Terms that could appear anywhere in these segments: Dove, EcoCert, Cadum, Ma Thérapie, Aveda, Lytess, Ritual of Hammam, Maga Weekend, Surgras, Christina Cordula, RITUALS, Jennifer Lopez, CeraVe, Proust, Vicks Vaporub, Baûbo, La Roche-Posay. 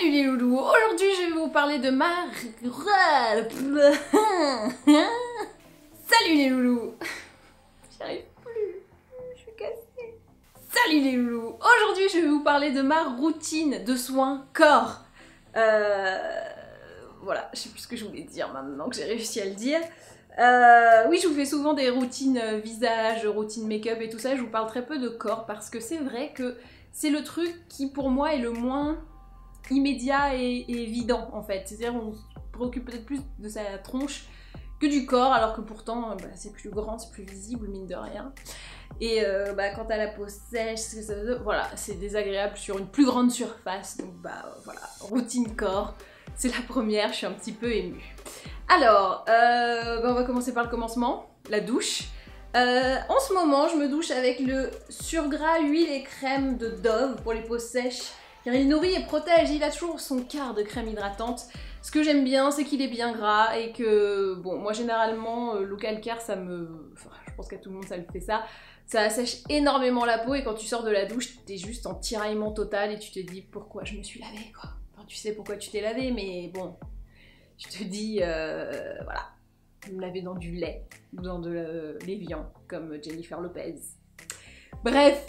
Salut les loulous, aujourd'hui je vais vous parler de ma... Salut les loulous, j'y arrive plus, je suis cassée. Salut les loulous, aujourd'hui je vais vous parler de ma routine de soins corps. Voilà, je sais plus ce que je voulais dire maintenant que j'ai réussi à le dire. Oui, je vous fais souvent des routines visage, routines make-up et tout ça, je vous parle très peu de corps parce que c'est vrai que c'est le truc qui pour moi est le moins immédiat et évident en fait. C'est-à-dire on se préoccupe peut-être plus de sa tronche que du corps, alors que pourtant bah, c'est plus grand, c'est plus visible mine de rien. Et bah, quand t'as la peau sèche, voilà, c'est désagréable sur une plus grande surface. Donc bah voilà, routine corps, c'est la première, je suis un petit peu émue. Alors, on va commencer par le commencement, la douche. En ce moment, je me douche avec le surgras huile et crème de Dove pour les peaux sèches, car il nourrit et protège, il a toujours son quart de crème hydratante. Ce que j'aime bien, c'est qu'il est bien gras et que, bon, moi généralement, l'eau calcaire, ça me... Enfin, je pense qu'à tout le monde, ça le fait ça. Ça assèche énormément la peau et quand tu sors de la douche, t'es juste en tiraillement total et tu te dis pourquoi je me suis lavée, quoi. Enfin, tu sais pourquoi tu t'es lavée, mais bon, je te dis, voilà. Je me lavais dans du lait, dans de l'évian, comme Jennifer Lopez. Bref,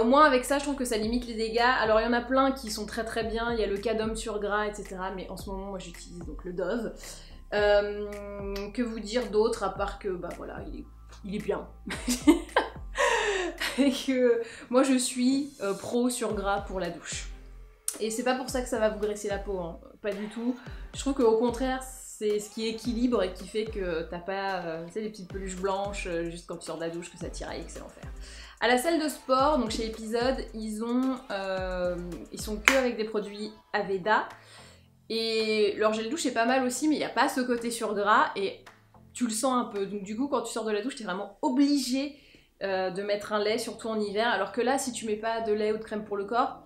au moins avec ça, je trouve que ça limite les dégâts. Alors il y en a plein qui sont très très bien, il y a le Cadum sur gras, etc. Mais en ce moment, moi j'utilise donc le Dove. Que vous dire d'autre, à part que, bah voilà, il est bien. Et que moi je suis pro sur gras pour la douche. Et c'est pas pour ça que ça va vous graisser la peau, hein. Pas du tout. Je trouve qu'au contraire, c'est ce qui équilibre et qui fait que t'as pas tu sais, les petites peluches blanches juste quand tu sors de la douche que ça tiraille, que c'est l'enfer. À la salle de sport, donc chez Épisode, ils sont que avec des produits Aveda et leur gel douche est pas mal aussi, mais il n'y a pas ce côté surgras et tu le sens un peu. Donc du coup, quand tu sors de la douche, t'es vraiment obligé de mettre un lait, surtout en hiver. Alors que là, si tu mets pas de lait ou de crème pour le corps,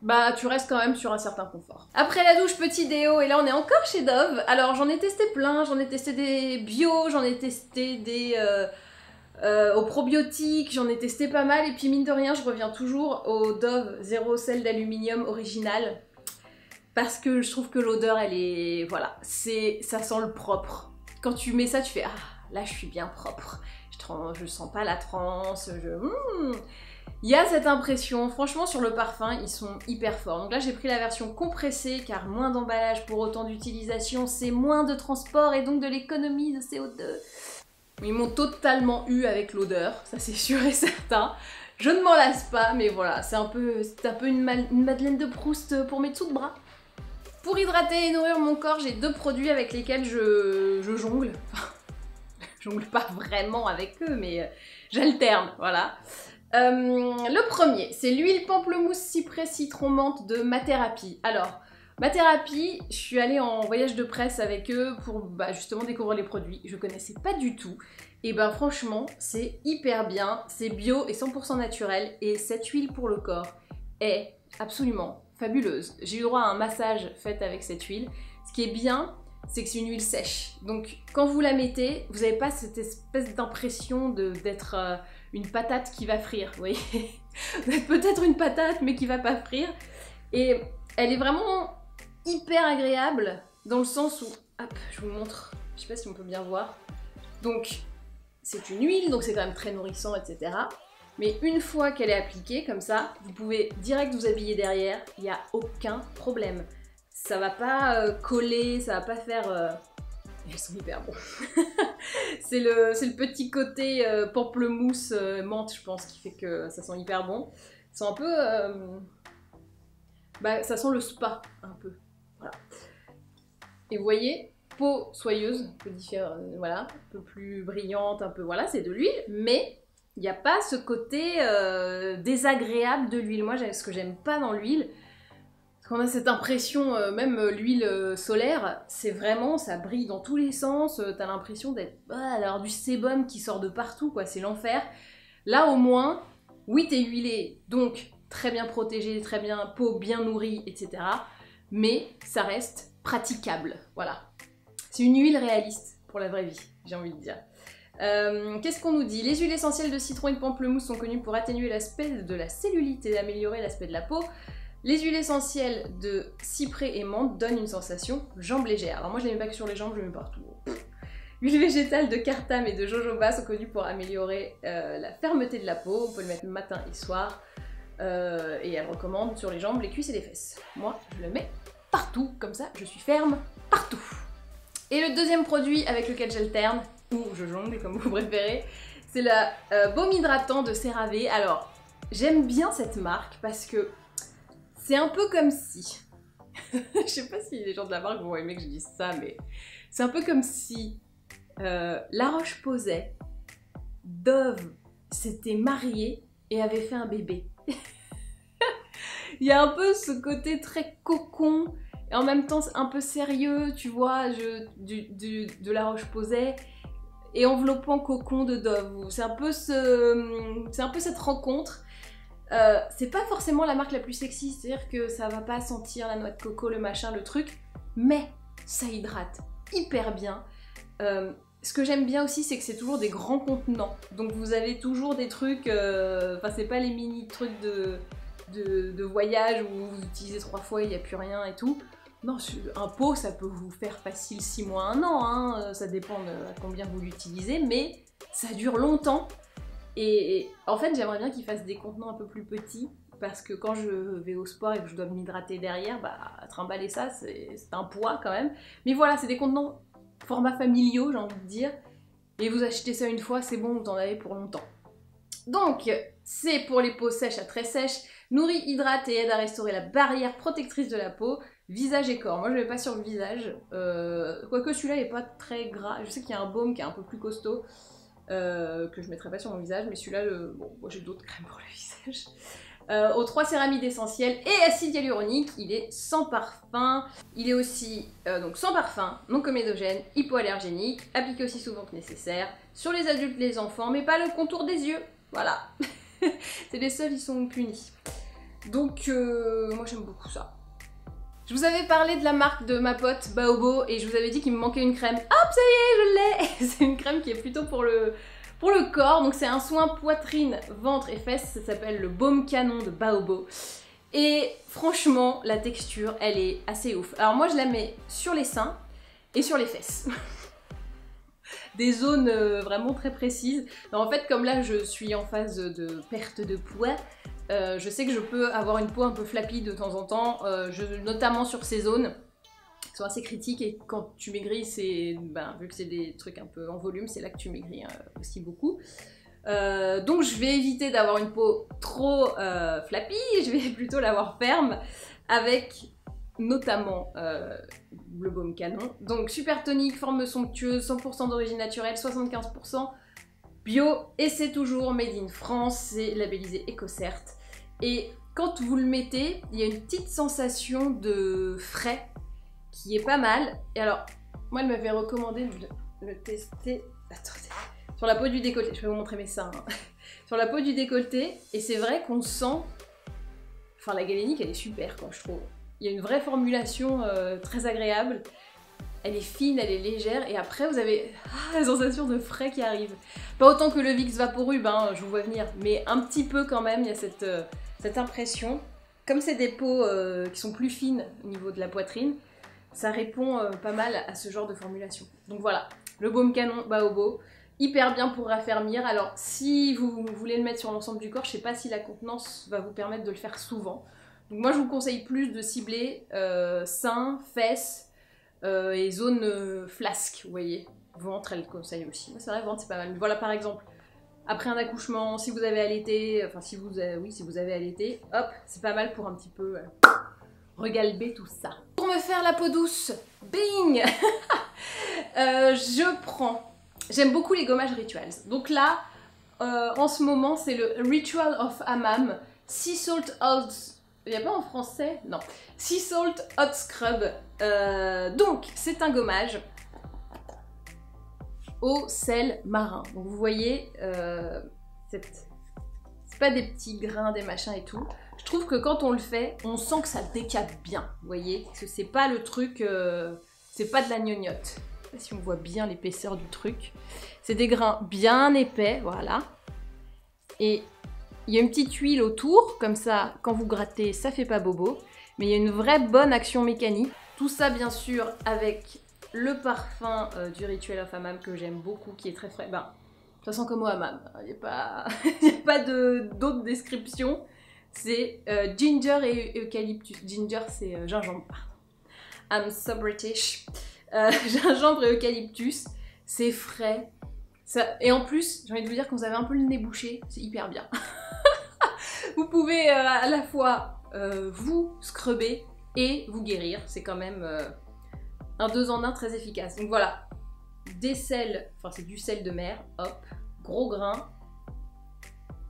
bah tu restes quand même sur un certain confort. Après la douche, petit déo, et là on est encore chez Dove. Alors j'en ai testé plein, j'en ai testé des bio, j'en ai testé des aux probiotiques, j'en ai testé pas mal, et puis mine de rien je reviens toujours au Dove 0 sel d'aluminium original, parce que je trouve que l'odeur elle est... voilà, ça sent le propre. Quand tu mets ça tu fais ah là je suis bien propre, je sens pas la transe, Il y a cette impression, franchement sur le parfum ils sont hyper forts. Donc là j'ai pris la version compressée car moins d'emballage pour autant d'utilisation, c'est moins de transport et donc de l'économie de CO2. Ils m'ont totalement eu avec l'odeur, ça c'est sûr et certain. Je ne m'en lasse pas mais voilà, c'est un peu une Madeleine de Proust pour mes dessous de bras. Pour hydrater et nourrir mon corps, j'ai deux produits avec lesquels je jongle. Enfin, je jongle pas vraiment avec eux mais j'alterne, voilà. Le premier, c'est l'huile pamplemousse cyprès citron menthe de Ma Thérapie. Alors, Ma Thérapie, je suis allée en voyage de presse avec eux pour bah, justement découvrir les produits. Je connaissais pas du tout. Et ben franchement, c'est hyper bien, c'est bio et 100% naturel. Et cette huile pour le corps est absolument fabuleuse. J'ai eu droit à un massage fait avec cette huile. Ce qui est bien, c'est que c'est une huile sèche. Donc quand vous la mettez, vous n'avez pas cette espèce d'impression d'être une patate qui va frire, vous voyez. Vous êtes peut-être une patate mais qui va pas frire. Et elle est vraiment hyper agréable dans le sens où... Hop, je vous montre, je sais pas si on peut bien voir. Donc c'est une huile, donc c'est quand même très nourrissant, etc. Mais une fois qu'elle est appliquée comme ça, vous pouvez direct vous habiller derrière, il n'y a aucun problème. Ça va pas coller, ça va pas faire... Elles sont hyper bons. C'est le petit côté pamplemousse menthe, je pense, qui fait que ça sent hyper bon. Ça sent un peu... bah, ça sent le spa, un peu. Voilà. Et vous voyez, peau soyeuse, un peu différente, voilà, un peu plus brillante, un peu... Voilà, c'est de l'huile, mais il n'y a pas ce côté désagréable de l'huile. Moi, ce que j'aime pas dans l'huile, on a cette impression, même l'huile solaire, c'est vraiment, ça brille dans tous les sens, t'as l'impression d'avoir du sébum qui sort de partout, quoi, c'est l'enfer. Là au moins, oui t'es huilé, donc très bien protégé, très bien, peau bien nourrie, etc. Mais ça reste praticable, voilà. C'est une huile réaliste pour la vraie vie, j'ai envie de dire. Qu'est-ce qu'on nous dit? Les huiles essentielles de citron et de pamplemousse sont connues pour atténuer l'aspect de la cellulite et améliorer l'aspect de la peau. Les huiles essentielles de cyprès et menthe donnent une sensation jambes légères. Alors moi je ne les mets pas que sur les jambes, je les mets partout. L'huile végétale de cartame et de jojoba sont connues pour améliorer la fermeté de la peau. On peut le mettre matin et soir. Et elle recommande sur les jambes, les cuisses et les fesses. Moi je le mets partout, comme ça je suis ferme partout. Et le deuxième produit avec lequel j'alterne, ou je jongle comme vous préférez, c'est le baume hydratant de CeraVe. Alors j'aime bien cette marque parce que c'est un peu comme si, je sais pas si les gens de la marque vont aimer que je dise ça, mais c'est un peu comme si La Roche-Posay, Dove s'était mariée et avait fait un bébé. Il y a un peu ce côté très cocon et en même temps un peu sérieux, tu vois, de La Roche-Posay et enveloppant cocon de Dove. C'est un peu cette rencontre. C'est pas forcément la marque la plus sexy, c'est-à-dire que ça va pas sentir la noix de coco, le machin, le truc, mais ça hydrate hyper bien. Ce que j'aime bien aussi, c'est que c'est toujours des grands contenants, donc vous avez toujours des trucs, enfin c'est pas les mini trucs de voyage où vous utilisez 3 fois, il n'y a plus rien et tout. Non, un pot ça peut vous faire facile 6 mois, 1 an, hein, ça dépend à combien vous l'utilisez, mais ça dure longtemps. Et en fait j'aimerais bien qu'ils fassent des contenants un peu plus petits parce que quand je vais au sport et que je dois m'hydrater derrière, bah trimballer ça c'est un poids quand même. Mais voilà, c'est des contenants format familiaux j'ai envie de dire, et vous achetez ça une fois, c'est bon, vous en avez pour longtemps. Donc c'est pour les peaux sèches à très sèches, nourrit, hydrate et aide à restaurer la barrière protectrice de la peau, visage et corps. Moi je ne mets pas sur le visage, quoique celui-là n'est pas très gras, je sais qu'il y a un baume qui est un peu plus costaud. Que je mettrai pas sur mon visage, mais celui-là, bon, moi j'ai d'autres crèmes pour le visage. Aux 3 céramides essentielles et acide hyaluronique, il est sans parfum. Il est aussi donc sans parfum, non comédogène, hypoallergénique, appliqué aussi souvent que nécessaire, sur les adultes, les enfants, mais pas le contour des yeux. Voilà, c'est les seuls qui sont punis. Donc moi j'aime beaucoup ça. Je vous avais parlé de la marque de ma pote Baûbo et je vous avais dit qu'il me manquait une crème. Hop, ça y est, je l'ai. C'est une crème qui est plutôt pour le corps, donc c'est un soin poitrine, ventre et fesses, ça s'appelle le baume canon de Baûbo. Et franchement, la texture, elle est assez ouf. Alors moi, je la mets sur les seins et sur les fesses. Des zones vraiment très précises. Non, en fait, comme là, je suis en phase de perte de poids, je sais que je peux avoir une peau un peu flappie de temps en temps, notamment sur ces zones qui sont assez critiques, et quand tu maigris, c'est, ben, vu que c'est des trucs un peu en volume, c'est là que tu maigris aussi beaucoup. Donc je vais éviter d'avoir une peau trop flappie, je vais plutôt l'avoir ferme avec notamment le baume canon. Donc super tonique, forme somptueuse, 100% d'origine naturelle, 75% bio, et c'est toujours made in France, c'est labellisé EcoCert. Et quand vous le mettez, il y a une petite sensation de frais qui est pas mal. Et alors, moi, elle m'avait recommandé de le tester, attendez, sur la peau du décolleté. Je vais vous montrer mes seins. Hein. Sur la peau du décolleté. Et c'est vrai qu'on sent, enfin, la galénique, elle est super, quand je trouve. Il y a une vraie formulation très agréable. Elle est fine, elle est légère, et après vous avez la sensation de frais qui arrive. Pas autant que le Vicks Vaporub, hein, je vous vois venir, mais un petit peu quand même, il y a cette impression. Comme c'est des peaux qui sont plus fines au niveau de la poitrine, ça répond pas mal à ce genre de formulation. Donc voilà, le baume canon Baûbo, hyper bien pour raffermir. Alors si vous voulez le mettre sur l'ensemble du corps, je sais pas si la contenance va vous permettre de le faire souvent. Donc moi je vous conseille plus de cibler seins, fesses, et zone flasque, vous voyez. Ventre, elle conseille aussi. C'est vrai, ventre, c'est pas mal. Mais voilà, par exemple, après un accouchement, si vous avez allaité, enfin, si vous avez allaité, hop, c'est pas mal pour un petit peu regalber tout ça. Pour me faire la peau douce, bing je prends... J'aime beaucoup les gommages Rituals. Donc là, en ce moment, c'est le Ritual of Hammam, Sea Salt Oils. Il n'y a pas en français? Non. Sea Salt Hot Scrub. Donc, c'est un gommage au sel marin. Donc, vous voyez, c'est pas des petits grains, des machins et tout. Je trouve que quand on le fait, on sent que ça décape bien. Vous voyez? Parce que c'est pas le truc... c'est pas de la gnognotte. Je sais pas si on voit bien l'épaisseur du truc. C'est des grains bien épais, voilà. Et... Il y a une petite huile autour, comme ça, quand vous grattez, ça fait pas bobo. Mais il y a une vraie bonne action mécanique. Tout ça, bien sûr, avec le parfum du Ritual of Hammam que j'aime beaucoup, qui est très frais. Ben, ça sent comme au hammam. Il n'y a pas, d'autres descriptions. C'est ginger et eucalyptus. Ginger, c'est gingembre. I'm so British. Gingembre et eucalyptus. C'est frais. Ça... Et en plus, j'ai envie de vous dire que vous avez un peu le nez bouché. C'est hyper bien. Vous pouvez à la fois vous scrubber et vous guérir. C'est quand même un 2 en 1 très efficace. Donc voilà. Des sels, enfin c'est du sel de mer, hop, gros grain,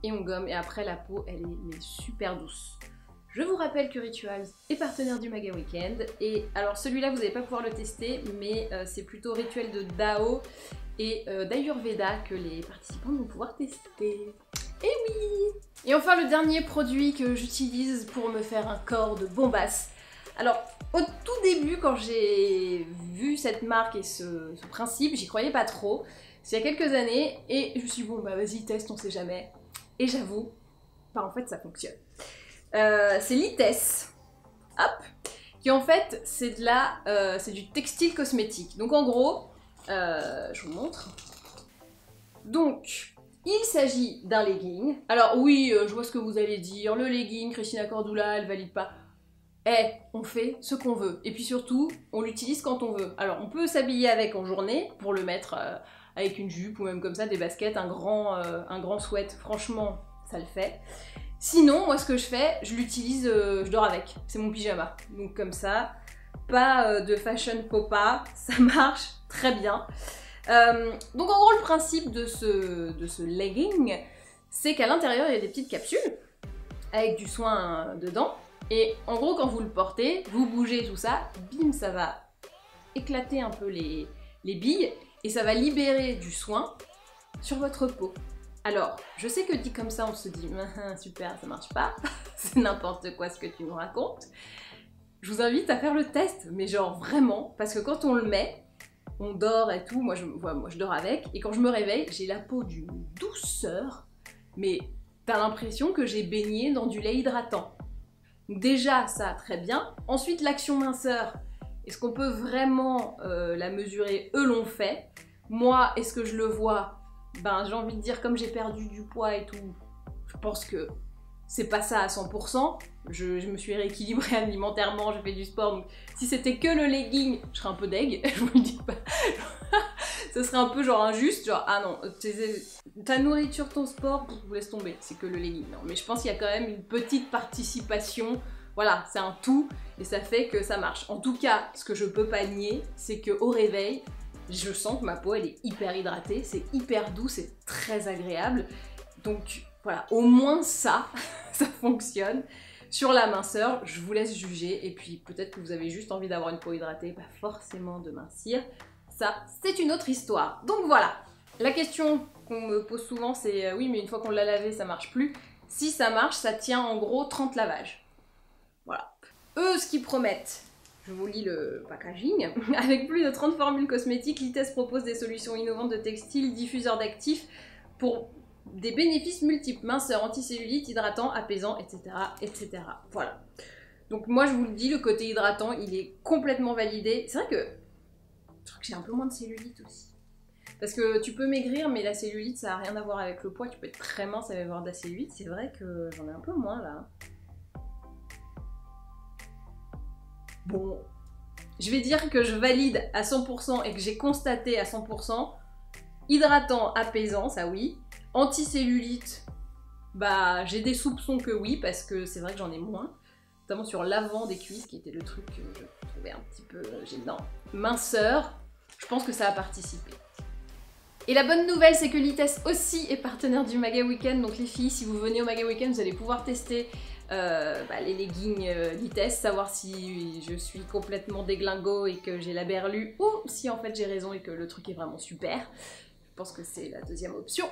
et on gomme, et après la peau elle est mais super douce. Je vous rappelle que Rituals est partenaire du Maga Weekend, et alors celui-là vous n'allez pas pouvoir le tester, mais c'est plutôt rituel de Dao et d'Ayurveda que les participants vont pouvoir tester. Et oui! Et enfin le dernier produit que j'utilise pour me faire un corps de bombasse. Alors, au tout début, quand j'ai vu cette marque et ce principe, j'y croyais pas trop. C'est il y a quelques années, et je me suis dit, bon, bah vas-y, teste, on sait jamais. Et j'avoue, bah en fait, ça fonctionne. C'est Lytess, hop, qui en fait, c'est de la, c'est du textile cosmétique. Donc en gros, je vous montre. Donc, il s'agit d'un legging. Alors oui, je vois ce que vous allez dire, le legging, Christina Cordula, elle valide pas. Eh, on fait ce qu'on veut. Et puis surtout, on l'utilise quand on veut. Alors, on peut s'habiller avec en journée pour le mettre avec une jupe ou même comme ça, des baskets, un grand sweat. Franchement, ça le fait. Sinon, moi, ce que je fais, je l'utilise, je dors avec. C'est mon pyjama. Donc comme ça, pas de fashion popa. Ça marche très bien. Donc en gros, le principe de ce legging, c'est qu'à l'intérieur, il y a des petites capsules avec du soin dedans. Et en gros, quand vous le portez, vous bougez tout ça, bim, ça va éclater un peu les billes et ça va libérer du soin sur votre peau. Alors, je sais que dit comme ça, on se dit « super, ça marche pas, c'est n'importe quoi ce que tu nous racontes ». Je vous invite à faire le test, mais genre vraiment, parce que quand on le met, on dort et tout, moi je dors avec, et quand je me réveille, j'ai la peau d'une douceur, mais t'as l'impression que j'ai baigné dans du lait hydratant. Déjà, ça, très bien. Ensuite, l'action minceur. Est-ce qu'on peut vraiment la mesurer? Eux l'ont fait. Moi, est-ce que je le vois? Ben, j'ai envie de dire, comme j'ai perdu du poids et tout, je pense que c'est pas ça à 100%. Je me suis rééquilibrée alimentairement, j'ai fait du sport. Donc, si c'était que le legging, je serais un peu deg, je vous le dis pas. Ce serait un peu genre injuste, genre, ah non, ta nourriture, ton sport, je vous laisse tomber, c'est que le legging. Non, mais je pense qu'il y a quand même une petite participation, voilà, c'est un tout, et ça fait que ça marche. En tout cas, ce que je peux pas nier, c'est qu'au réveil, je sens que ma peau, elle est hyper hydratée, c'est hyper doux, c'est très agréable. Donc, voilà, au moins ça, ça fonctionne. Sur la minceur, je vous laisse juger, et puis peut-être que vous avez juste envie d'avoir une peau hydratée, pas forcément de mincir. C'est une autre histoire. Donc voilà, la question qu'on me pose souvent, c'est oui, mais une fois qu'on l'a lavé, ça marche plus. Si ça marche, ça tient en gros 30 lavages. Voilà. Eux, ce qu'ils promettent, je vous lis le packaging, avec plus de 30 formules cosmétiques, Lytess propose des solutions innovantes de textiles, diffuseurs d'actifs pour des bénéfices multiples, minceurs, anticellulite, hydratants, apaisants, etc., etc. Voilà. Donc moi, je vous le dis, le côté hydratant, il est complètement validé. C'est vrai que je crois que j'ai un peu moins de cellulite aussi. Parce que tu peux maigrir, mais la cellulite, ça n'a rien à voir avec le poids. Tu peux être très mince avec avoir de la cellulite. C'est vrai que j'en ai un peu moins, là. Bon, je vais dire que je valide à 100% et que j'ai constaté à 100%. Hydratant, apaisant, ça oui. Anticellulite, bah j'ai des soupçons que oui, parce que c'est vrai que j'en ai moins. Notamment sur l'avant des cuisses, qui était le truc que je trouvais un petit peu gênant. Minceur, je pense que ça a participé. Et la bonne nouvelle, c'est que Lytess aussi est partenaire du Maga Weekend. Donc les filles, si vous venez au Maga Weekend, vous allez pouvoir tester les leggings Lytess, savoir si je suis complètement déglingo et que j'ai la berlue, ou si en fait j'ai raison et que le truc est vraiment super. Je pense que c'est la deuxième option.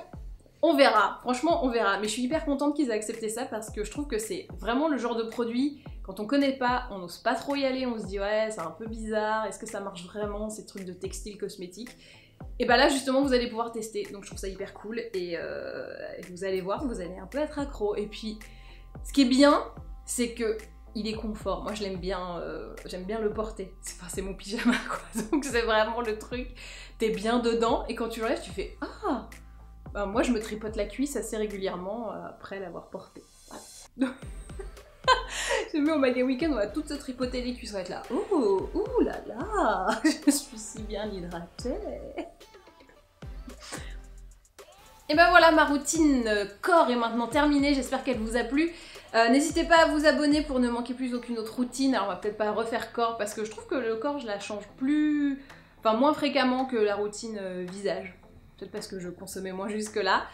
On verra, franchement on verra, mais je suis hyper contente qu'ils aient accepté ça parce que je trouve que c'est vraiment le genre de produit, quand on connaît pas, on n'ose pas trop y aller, on se dit ouais c'est un peu bizarre, est-ce que ça marche vraiment ces trucs de textile cosmétique? Et bah là justement vous allez pouvoir tester, donc je trouve ça hyper cool et vous allez voir, vous allez un peu être accro. Et puis ce qui est bien, c'est que il est confort, moi je l'aime bien, j'aime bien le porter, c'est mon pyjama quoi, donc c'est vraiment le truc, t'es bien dedans et quand tu l'enlèves tu fais ah, ben, moi je me tripote la cuisse assez régulièrement après l'avoir porté. Voilà. J'ai vu au Maga Weekend, on va toutes se tripoter les cuisses, on va être là, oh, ouh là là, je suis si bien hydratée. Et ben voilà, ma routine corps est maintenant terminée, j'espère qu'elle vous a plu. N'hésitez pas à vous abonner pour ne manquer plus aucune autre routine. Alors on va peut-être pas refaire corps parce que je trouve que le corps je la change plus, enfin moins fréquemment que la routine visage. Peut-être parce que je consommais moins jusque là.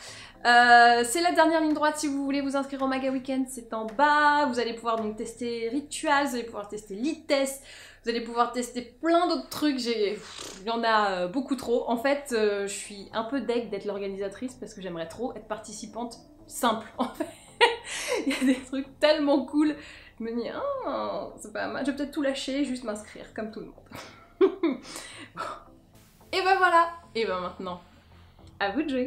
C'est la dernière ligne droite si vous voulez vous inscrire au Maga Weekend, c'est en bas. Vous allez pouvoir donc tester Ritual, vous allez pouvoir tester Lytess, vous allez pouvoir tester plein d'autres trucs. Il y en a beaucoup trop. En fait, je suis un peu deg d'être l'organisatrice parce que j'aimerais trop être participante simple en fait. Il y a des trucs tellement cool, je me dis ah, c'est pas mal, je vais peut-être tout lâcher, juste m'inscrire comme tout le monde. Et ben voilà, et ben maintenant, à vous de jouer.